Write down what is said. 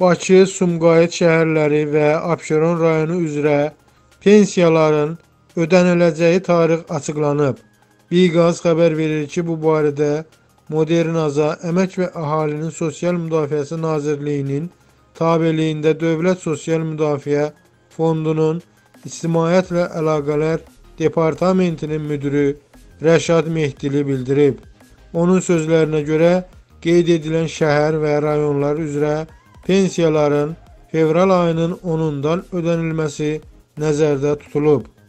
Bakı, Sumqayıt şəhərləri və Abşeron rayonu üzrə pensiyaların ödəniləcəyi tarix açıqlanıb. Biqaz xəbər verir ki, bu barədə Modernaza Əmək və Ahalinin Sosyal Müdafiyesi Nazirliyinin tabeliyində Dövlət Sosyal Müdafiə Fondunun İctimaiyyətlə Əlaqələr Departamentinin müdürü Rəşad Mehdili bildirib. Onun sözlərinə görə qeyd edilən şəhər və rayonlar üzrə pensiyaların fevral ayının 10-undan ödənilməsi nəzərdə tutulub.